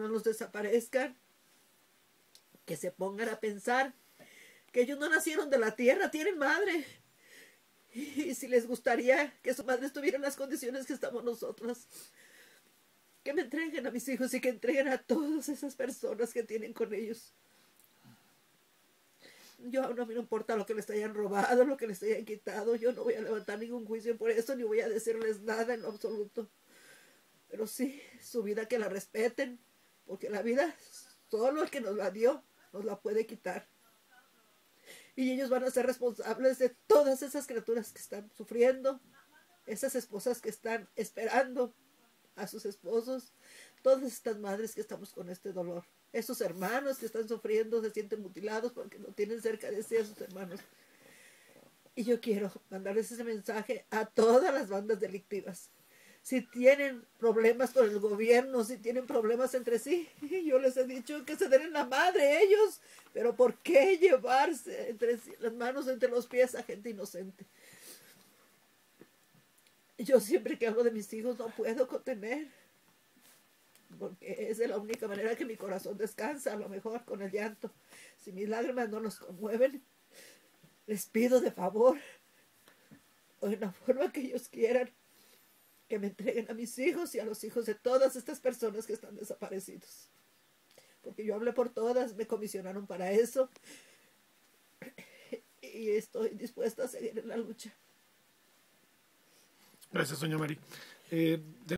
no los desaparezcan, que se pongan a pensar que ellos no nacieron de la tierra, tienen madre. Y si les gustaría que su madre estuviera en las condiciones que estamos nosotros, que me entreguen a mis hijos y que entreguen a todas esas personas que tienen con ellos. Yo a mí no importa lo que les hayan robado, lo que les hayan quitado. Yo no voy a levantar ningún juicio por eso, ni voy a decirles nada en lo absoluto. Pero sí, su vida que la respeten, porque la vida, solo el que nos la dio, nos la puede quitar. Y ellos van a ser responsables de todas esas criaturas que están sufriendo, esas esposas que están esperando a sus esposos, todas estas madres que estamos con este dolor, esos hermanos que están sufriendo, se sienten mutilados porque no tienen cerca de sí a sus hermanos. Y yo quiero mandarles ese mensaje a todas las bandas delictivas. Si tienen problemas con el gobierno, si tienen problemas entre sí, yo les he dicho que se den la madre ellos, pero ¿por qué llevarse entre las manos, entre los pies a gente inocente? Yo siempre que hablo de mis hijos no puedo contener, porque es de la única manera que mi corazón descansa, a lo mejor con el llanto. Si mis lágrimas no los conmueven, les pido de favor, o en la forma que ellos quieran, que me entreguen a mis hijos y a los hijos de todas estas personas que están desaparecidos. Porque yo hablé por todas, me comisionaron para eso. Y estoy dispuesta a seguir en la lucha. Gracias, doña Mari.